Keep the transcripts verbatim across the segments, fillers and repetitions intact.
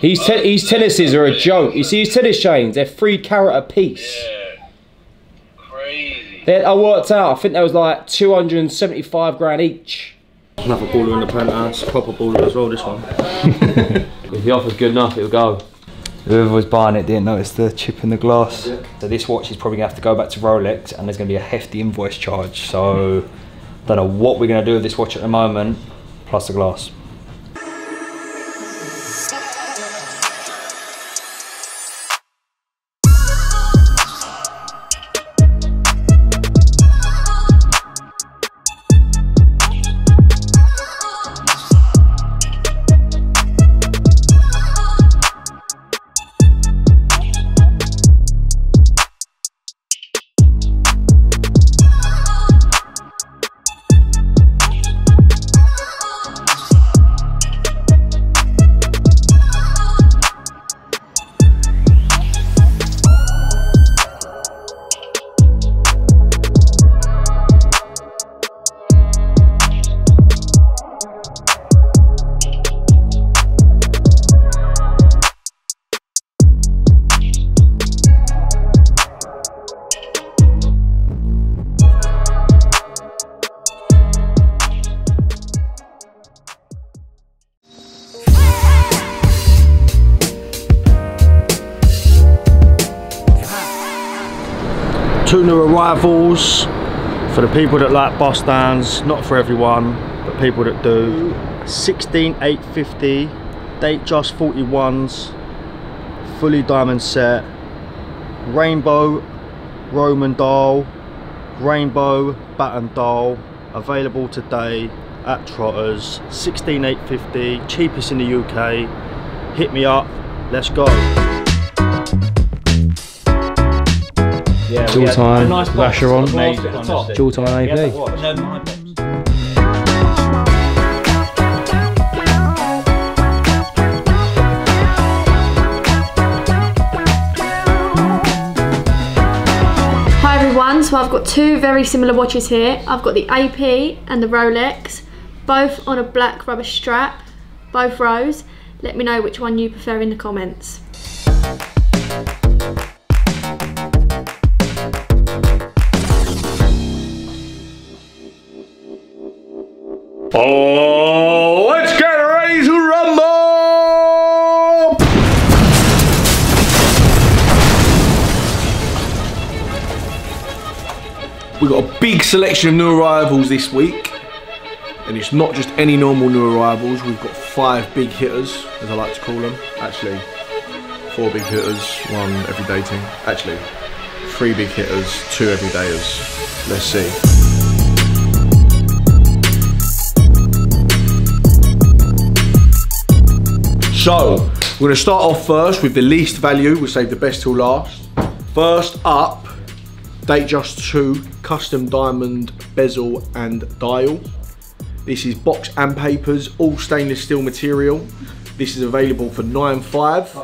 His, te his tennises are a joke. You see his tennis chains? They're three carat a piece. Yeah. Crazy. They're, I worked out, I think they was like two hundred seventy-five grand each. Another baller in the penthouse, proper baller as well, this one. If the offer's good enough, it'll go. Whoever was buying it didn't notice the chip in the glass. Yeah. So this watch is probably going to have to go back to Rolex and there's going to be a hefty invoice charge. So, don't know what we're going to do with this watch at the moment, plus the glass. Two new arrivals for the people that like bar stands, not for everyone, but people that do. sixteen eight fifty, Datejust forty-ones, fully diamond set, rainbow Roman dial, rainbow baton dial, available today at Trotters, sixteen eight fifty, cheapest in the U K. Hit me up, let's go. Yeah, dual time, nice Rasher on, on dual time A P. Hi everyone, so I've got two very similar watches here. I've got the A P and the Rolex, both on a black rubber strap, both rose. Let me know which one you prefer in the comments. Oh, let's get ready to rumble! We've got a big selection of new arrivals this week. And it's not just any normal new arrivals, we've got five big hitters, as I like to call them. Actually, four big hitters, one everyday team. Actually, three big hitters, two everydayers. Let's see. So, we're going to start off first with the least value. We'll save the best till last. First up, Datejust two custom diamond bezel and dial. This is box and papers, all stainless steel material. This is available for nine pounds five.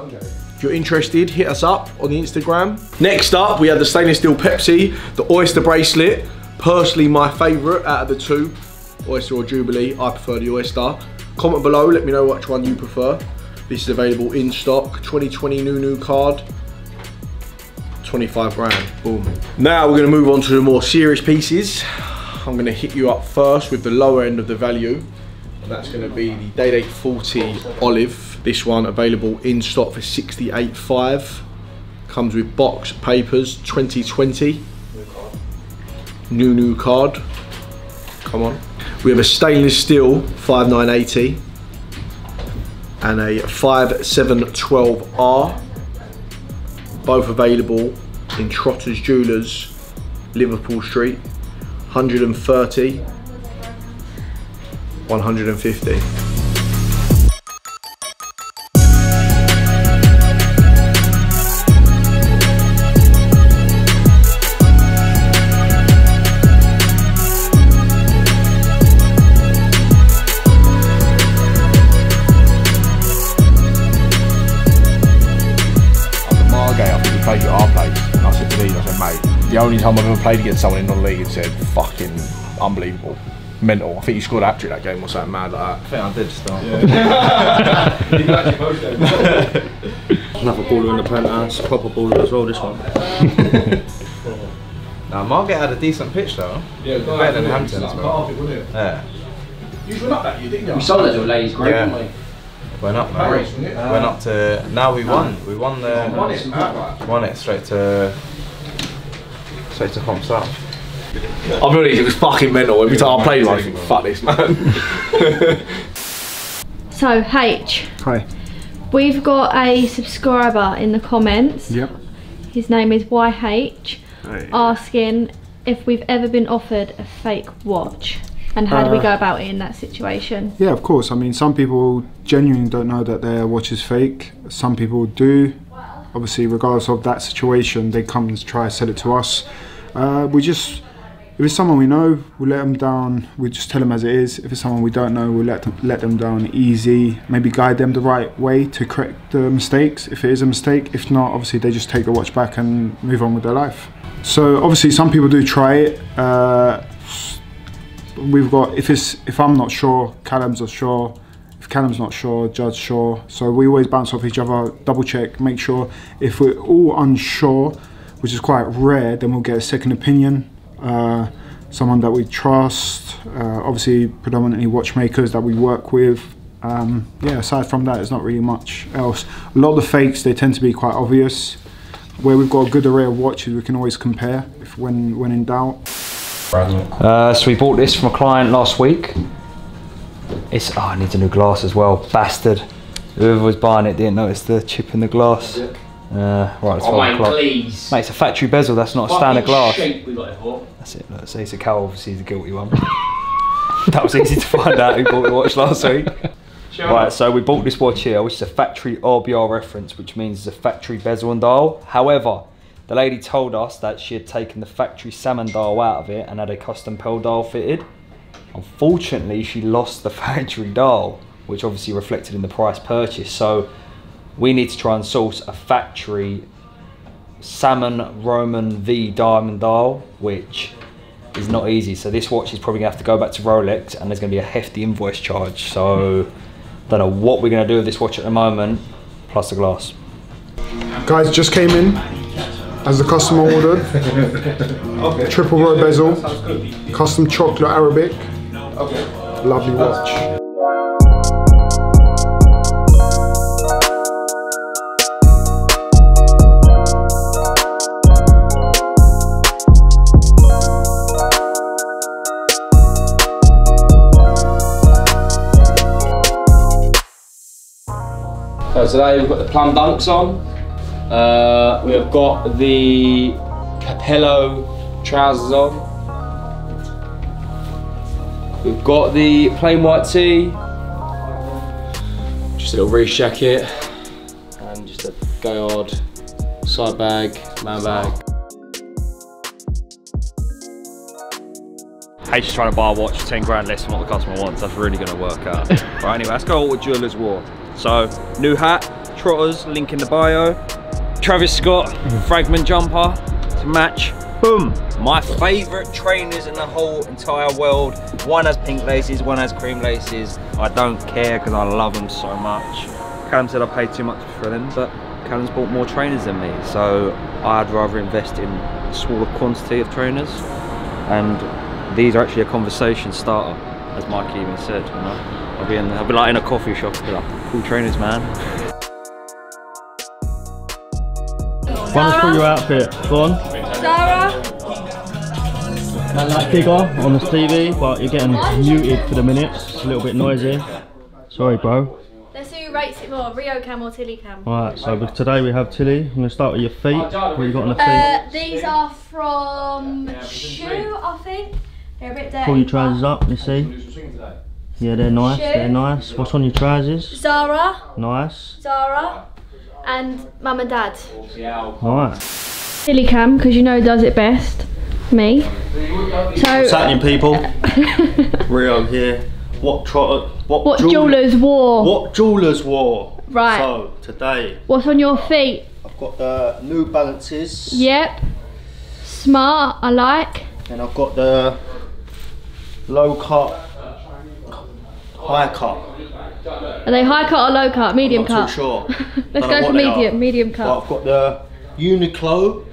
If you're interested, hit us up on the Instagram. Next up, we have the stainless steel Pepsi, the Oyster bracelet. Personally, my favourite out of the two, Oyster or Jubilee. I prefer the Oyster. Comment below, let me know which one you prefer. This is available in stock, twenty twenty new new card, twenty-five grand, boom. Now we're gonna move on to the more serious pieces. I'm gonna hit you up first with the lower end of the value. That's gonna be the Day-Date forty Olive. This one available in stock for sixty-eight pounds five. Comes with box, papers, twenty twenty. New new card, come on. We have a stainless steel five nine eighty and a five seven twelve R, both available in Trotters Jewellers, Liverpool Street, one thirty, one fifty. The only time I've ever played against someone in non-league and said, fucking unbelievable. mental. I think you scored a hat-trick that game or something mad like that. I think I did start. Yeah. You can actually post it. Another baller in the penthouse, proper baller as well, this one. Now, Margate had a decent pitch though. Yeah, it was better than Hampton as well. Carpet, wasn't it? Yeah. You went up that year, didn't you? We sold it to a ladies' group, yeah. didn't we? Went up, man. Paris, went uh, up to. Now we won. No. We won the. Won it. Won it straight to. Straight to Comp South. I'll be honest, it was fucking mental. Every time I played, I was like, fuck this, man. So, H. Hi. We've got a subscriber in the comments. Yep. His name is Y H. Hey. Asking if we've ever been offered a fake watch and how uh, do we go about it in that situation? Yeah, of course. I mean, some people genuinely don't know that their watch is fake. Some people do. Obviously, regardless of that situation, they come and try to sell it to us. Uh, we just, if it's someone we know, we let them down. We just tell them as it is. If it's someone we don't know, we let them, let them down easy. Maybe guide them the right way to correct the mistakes, if it is a mistake. If not, obviously, they just take the watch back and move on with their life. So obviously some people do try it. Uh, we've got, if it's if I'm not sure, Callum's not sure. If Callum's not sure, Judd's sure. So we always bounce off each other, double check, make sure. If we're all unsure, which is quite rare, then we'll get a second opinion. Uh, someone that we trust, uh, obviously predominantly watchmakers that we work with. Um, yeah, aside from that, there's not really much else. A lot of the fakes, they tend to be quite obvious. Where we've got a good array of watches, we can always compare if when when in doubt. Uh, so we bought this from a client last week. It's oh, I need a new glass as well, bastard. Whoever was buying it didn't notice the chip in the glass. Uh, right, it's oh five o'clock. Mate, it's a factory bezel. That's not a standard glass. We got it for. That's it. Look, so it's a cow. Obviously, he's the guilty one. That was easy to find out who bought the watch last week. Sure. Right, so we bought this watch here, which is a factory R B R reference, which means it's a factory bezel and dial. However, the lady told us that she had taken the factory salmon dial out of it and had a custom pearl dial fitted. Unfortunately, she lost the factory dial, which obviously reflected in the price purchase. So we need to try and source a factory salmon Roman V diamond dial, which is not easy. So this watch is probably going to have to go back to Rolex, and there's going to be a hefty invoice charge. So don't know what we're going to do with this watch at the moment, plus the glass. Guys, just came in as the customer ordered. Okay. Triple row bezel, custom chocolate Arabic, okay. Lovely watch. Today we've got the plum dunks on, uh, we have got the Capello trousers on, we've got the plain white tee, just a little Reiss jacket, and just a Goyard side bag, man bag. H is trying to buy a watch ten grand less than what the customer wants. That's really going to work out. Right, anyway, let's go what the jewellers wore. So, new hat, Trotters, link in the bio, Travis Scott, Fragment jumper to match, boom! My favourite trainers in the whole entire world. One has pink laces, one has cream laces. I don't care because I love them so much. Callum said I paid too much for them, but Callum's bought more trainers than me, so I'd rather invest in a smaller quantity of trainers. And these are actually a conversation starter, as Mike even said, you know? I'll be, in, I'll be like in a coffee shop, I'll be like, cool trainers, man. Run us through your outfit, go on. Sarah. That light figure on the T V, but you're getting muted for the minute, it's a little bit noisy. Sorry, bro. Let's see who rates it more, Rio cam or Tilly cam. Alright, so today we have Tilly. I'm going to start with your feet. What have you got on the feet? Uh, these are from Shoe, I think. They're a bit dirty. Pull your trousers up, you see. Yeah, they're nice, Shoe. They're nice. What's on your trousers? Zara. Nice. Zara. And mum and dad. Alright. Tilly cam, because you know who does it best. Me. So, what's happening, people? Rio here. What trotter, What, what jewellers wore. What jewellers wore. Right. So, today. What's on your feet? I've got the New Balances. Yep. Smart, I like. And I've got the low cut, high cut. Are they high cut or low cut? Medium I'm not cut? Not too sure. Let's go for medium, medium cut. But I've got the Uniqlo,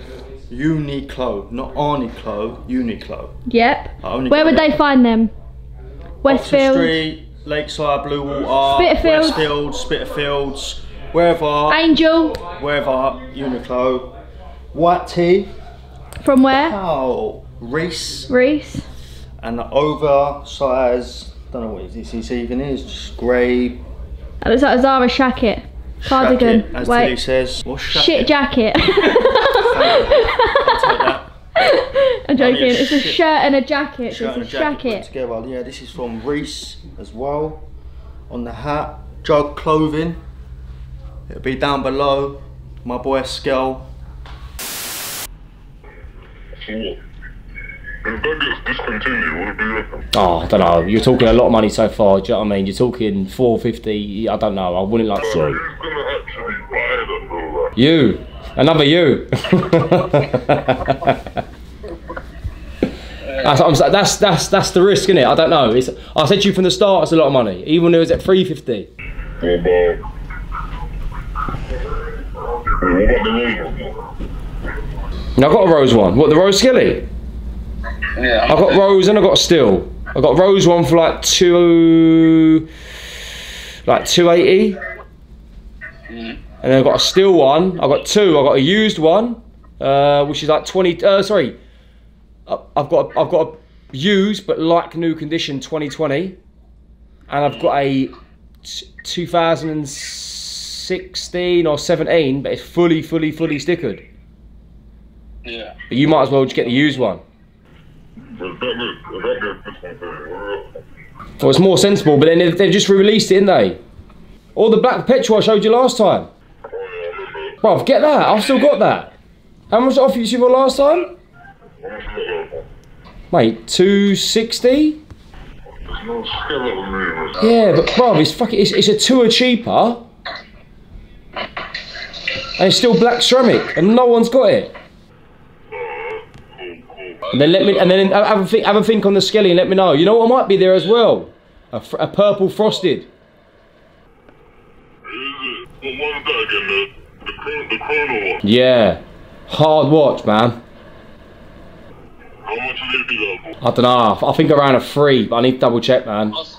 Uniqlo, not Arniclo, Uniqlo. Yep. Where would them. they find them? Westfield? Oxford Street, Lakeside, Blue Water, Westfield, Spitalfields, wherever. Angel? Wherever, Uniqlo. White tee. From where? Oh, Reiss. Reiss. And the oversized, don't know what this is even is, just grey. It looks like a Zara shacket. Cardigan. Shacket, as Wait. Tilly says. What's shacket? Shit jacket. I'll take that. I'm joking, it's shit. a shirt and a jacket. Shirt it's a, a jacket. Together. Yeah, this is from Reiss as well. On the hat, Judd clothing. It'll be down below. My boy Skell. Ooh. If that gets discontinued, what do you reckon? Oh, I don't know. You're talking a lot of money so far. Do you know what I mean? You're talking four fifty. I don't know. I wouldn't like to. So who's going to actually buy them, though? Like? You. Another you. that's, I'm, that's, that's, that's the risk, isn't it? I don't know. It's, I said to you from the start, it's a lot of money. Even though it was at three fifty. What about... What about the rose one? No, I got a rose one. What, the rose skilly? Yeah, I got rose and I got steel. I got rose one for like two, like two eighty, mm. and then I got a steel one. I got two. I got a used one, uh, which is like twenty. Uh, sorry, I, I've got I've got a used but like new condition twenty twenty, and I've got a two thousand and sixteen or seventeen, but it's fully fully fully stickered. Yeah. But you might as well just get the used one. Well, it's more sensible, but then they've, they've just released it, didn't they? All the black petrol I showed you last time. Bruv, get that. I've still got that. How much off you for last time? Mate, two sixty? Yeah, but bruv, it's fucking, it's, it's a tour cheaper. And it's still black ceramic, and no one's got it. And then let me, and then have a think, have a think on the skelly and let me know. You know what might be there as well? A, fr a purple frosted. Yeah. Hard watch, man. How much is it? I don't know. I think around a three, but I need to double check, man. So what,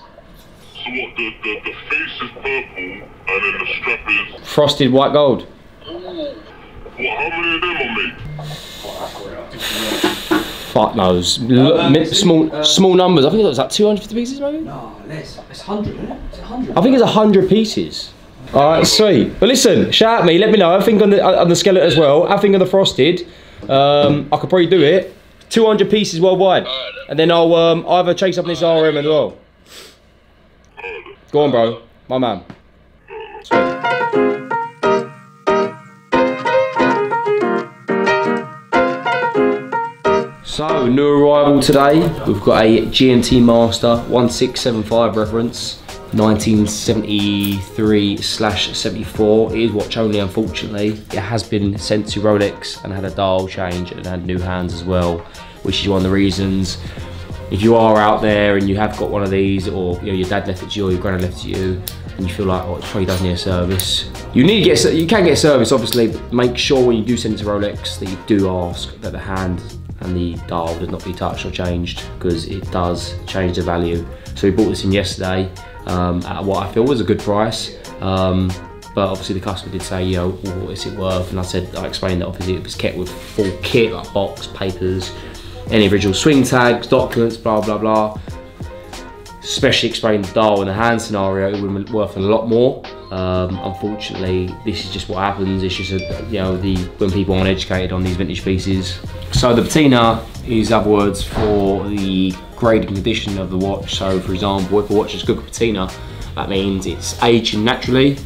the, the, the face is purple and then the strap is? Frosted white gold. Ooh. What, how many of them are made? Fuck knows. Um, small, it, uh, small numbers. I think it was like two hundred fifty pieces, maybe. No, less. It's one hundred. Isn't it? It's one hundred. I think it's one hundred pieces. Okay. All right, sweet. But listen, shout at me. Let me know. I think on the on the skeleton as well. I think on the frosted. Um, I could probably do it. two hundred pieces worldwide, right, then. And then I'll um either chase up this R M as well. Go on, bro. My man. Sweet. So, new arrival today, we've got a G M T Master one six seven five reference, nineteen seventy-three slash seventy-four. It is watch only, unfortunately. It has been sent to Rolex and had a dial change and had new hands as well, which is one of the reasons. If you are out there and you have got one of these, or you know, your dad left it to you or your granddad left it to you, and you feel like, oh, it probably does need a service. You need to get, you can get service, obviously, but make sure when you do send it to Rolex that you do ask that the hand and the dial did not be touched or changed, because it does change the value. So we bought this in yesterday um, at what I feel was a good price, um, but obviously the customer did say, you know, what is it worth? And I said, I explained that obviously it was kept with full kit, like box, papers, any original swing tags, documents, blah, blah, blah. Especially explained the dial and the hand scenario, it would be worth a lot more. Um, unfortunately, this is just what happens. It's just a, you know, the when people aren't educated on these vintage pieces. So the patina is other words for the grade and condition of the watch. So for example, if a watch is good for patina, that means it's aging naturally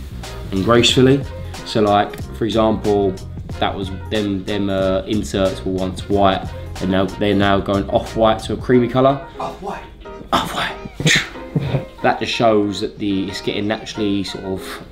and gracefully. So like for example, that was them them uh, inserts were once white, and now they're now going off white to a creamy colour. Off white. Off white. That just shows that the it's getting naturally sort of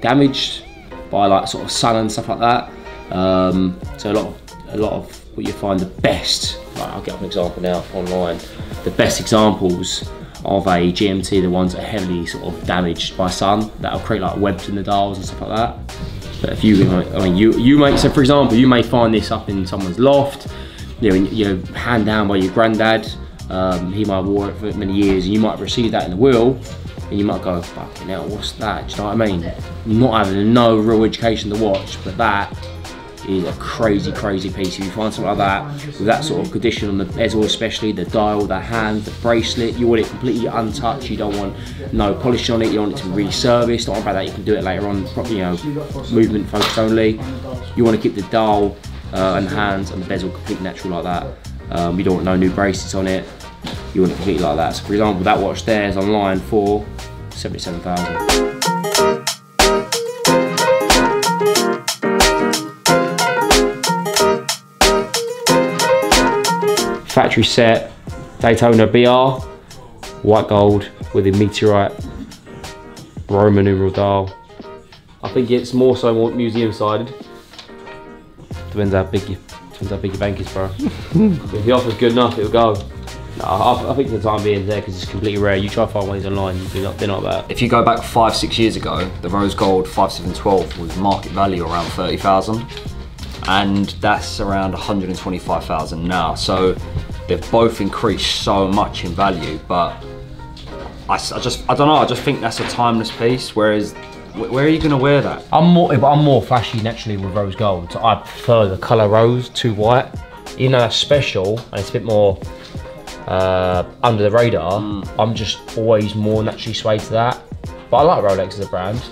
damaged by like sort of sun and stuff like that. Um, so a lot, of, a lot of what you find the best. Like I'll get an example now online. the best examples of a G M T, the ones that are heavily sort of damaged by sun, that'll create like webs in the dials and stuff like that. But if you, I mean, you, you may, so for example, you may find this up in someone's loft, you know, you know hand down by your granddad, um, he might have worn it for many years, and you might have received that in the will, and you might go, fucking hell, what's that? Do you know what I mean? Not having no real education to watch, but that is a crazy, crazy piece. If you find something like that, with that sort of condition on the bezel especially, the dial, the hand, the bracelet, you want it completely untouched, you don't want no polish on it, you want it to be resurfaced, not about that, you can do it later on, probably, you know, movement focused only. You want to keep the dial uh, and the hands and the bezel completely natural like that. Um, you don't want no new bracelets on it, you want it completely like that. So for example, that watch there is online for seventy-seven thousand. Factory set, Daytona B R, white gold with a meteorite, Roman numeral dial. I think it's more so more museum-sided. Depends how big your, depends how big your bank is, bro. If the offer's good enough, it'll go. No, I, I think the time being there, because it's completely rare. You try to find ways online, they're not, they're not that. If you go back five, six years ago, the rose gold five seven twelve was market value around thirty thousand. And that's around one hundred twenty-five thousand now. So they've both increased so much in value, but I, I just, I don't know, I just think that's a timeless piece, whereas, where are you gonna wear that? I'm more, I'm more flashy naturally with rose gold. So I prefer the color rose to white. You know, that's special, and it's a bit more uh, under the radar. Mm. I'm just always more naturally swayed to that. But I like Rolex as a brand.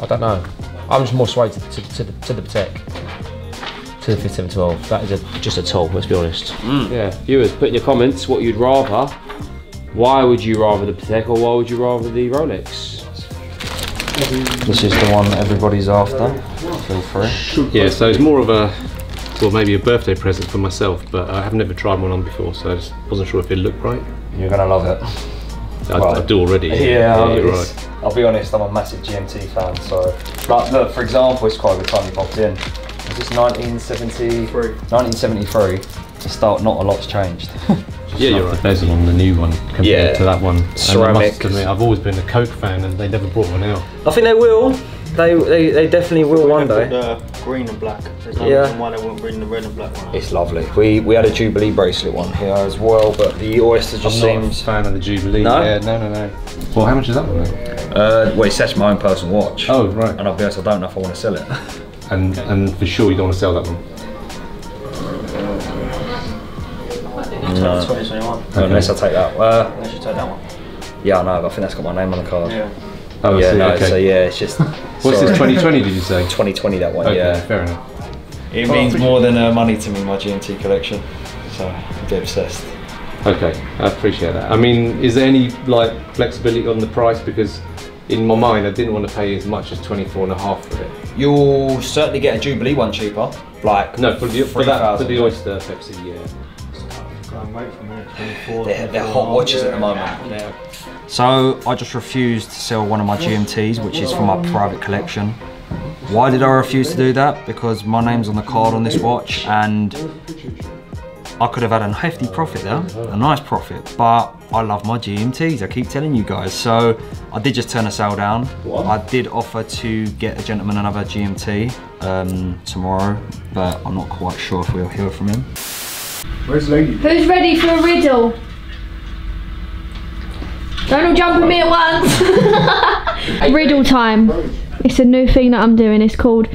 I don't know. I'm just more swayed to, to, to the, to the Patek. To the fifty-seven twelve, that is a, just a tool, let's be honest. Mm. Yeah, viewers, put in your comments what you'd rather. Why would you rather the Patek, or why would you rather the Rolex? This is the one that everybody's after, feel free. Yeah, so it's more of a, well, maybe a birthday present for myself, but I have never tried one on before, so I just wasn't sure if it looked right. You're gonna love it. I, well, I do already. Yeah, yeah, you're right. I'll be honest, I'm a massive G M T fan, so. Like, look, for example, it's quite a good time you popped in. It's nineteen seventy-three. To start, not a lot's changed. Yeah, you're right. The bezel on the new one compared yeah. to that one. Ceramic. I mean, I've always been a Coke fan, and they never brought one out. I think they will. They they, they definitely will one day. The green and black. There's no yeah. reason why they won't bring the red and black one out. It's lovely. We we had a Jubilee bracelet one here as well, but the Oyster just I'm not seems. A fan of the Jubilee. No, yeah, no, no, no. Well, how much is that one? Uh, well, it's actually my own personal watch. Oh right. And I'll be honest, I don't know if I want to sell it. And, and for sure you don't want to sell that one? No. twenty twenty-one. Okay. Unless I take that one. Uh, Unless you take that one. Yeah, I know, but I think that's got my name on the card. Yeah. Oh, yeah, see, no, okay. So yeah, it's just... What's sorry. This, twenty twenty did you say? twenty twenty, that one, okay, yeah. Fair enough. It well, means more than uh, money to me, my G M T collection. So, I'm a bit obsessed. Okay, I appreciate that. I mean, is there any, like, flexibility on the price? Because in my mind, I didn't want to pay as much as twenty-four and a half for it. You'll certainly get a Jubilee one cheaper, like no for the for, that, for the Oyster Pepsi, yeah. They're, they're hot watches at the moment. So I just refused to sell one of my G M Ts, which is from my private collection. Why did I refuse to do that? Because my name's on the card on this watch, and I could have had a hefty profit there, a nice profit, but I love my G M Ts, I keep telling you guys. So I did just turn a sale down. What? I did offer to get a gentleman another G M T um, tomorrow, but I'm not quite sure if we'll hear from him. Where's Lady? Who's ready for a riddle? Don't all jump at me at once. Riddle time. It's a new thing that I'm doing. It's called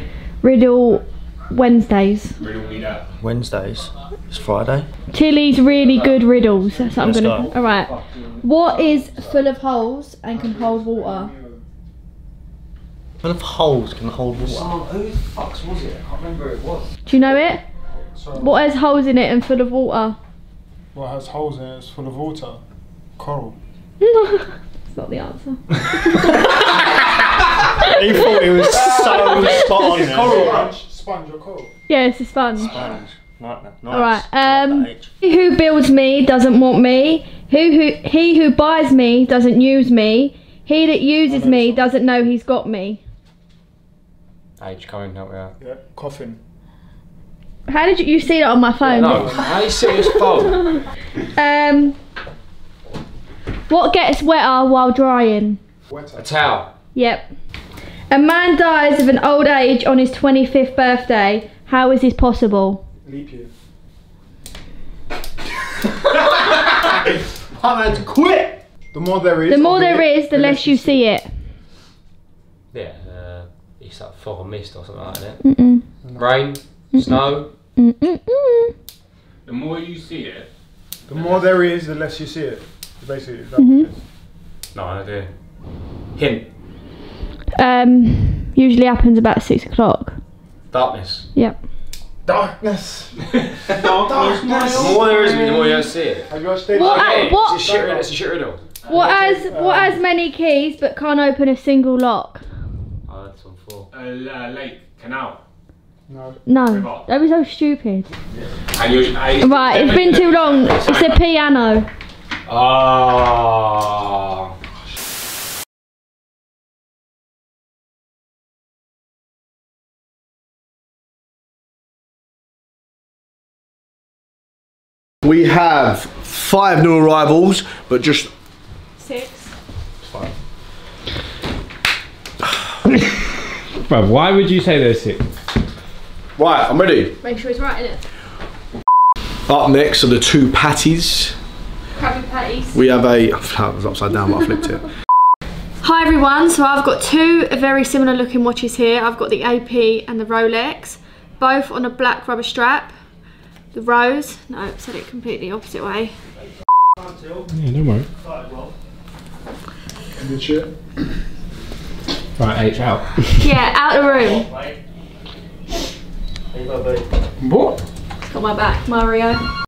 Riddle Wednesdays. Wednesdays? It's Friday. Tilly's really good riddles. That's what I'm gonna. All right. What is full of holes and can hold water? Full of holes can hold water. Oh, who the fuck was it? I can't remember who it was. Do you know it? What has holes in it and full of water? What has holes in it? It's full of water. Coral. That's not the answer. He thought it was so spot on. It's coral. Sponge or coral? Yeah, it's a sponge. Sponge. Nice. Alright, um, he who builds me doesn't want me, who, who, he who buys me doesn't use me, he that uses me doesn't know he's got me. Age, come in, help me out. Yeah, coffin. How did you, you see that on my phone? Yeah, no, how you see his phone? Um, what gets wetter while drying? Wetter. A towel. Yep. A man dies of an old age on his twenty-fifth birthday. How is this possible? Leap year. I'm going to quit. The more there is, the more there is, the, the less, less you see it. Yeah, uh, it's like fog and mist or something like that. Mm -mm. Rain, mm -mm. snow. Mm -mm -mm. The more you see it, the more there is, the less you see it. Basically, that's mm -hmm. what it is. No idea. Hint. Um, usually happens about six o'clock. Darkness. Yep. Darkness. Darkness. The more there is, the more you don't see it. Have you watched Day-Date? What? Okay. what? It's a shit riddle. It's a shit riddle. What has um, what has many keys but can't open a single lock? Oh, that's on four. Uh, lake, canal. No. No. River. That was so stupid. Yeah. And you, I, right, it's been too long. It's a piano. Ah. Oh. We have five new arrivals, but just six. Five. Bruv, why would you say there's six? Right, I'm ready. Make sure he's right in it. Up next are the two patties. Crabby patties. We have a. That was upside down, but I flipped it. Hi everyone. So I've got two very similar looking watches here. I've got the A P and the Rolex, both on a black rubber strap. The rose, no, said it completely opposite way. Yeah, don't worry. Right, H out. Yeah, out the room. What? It's got my back, Mario.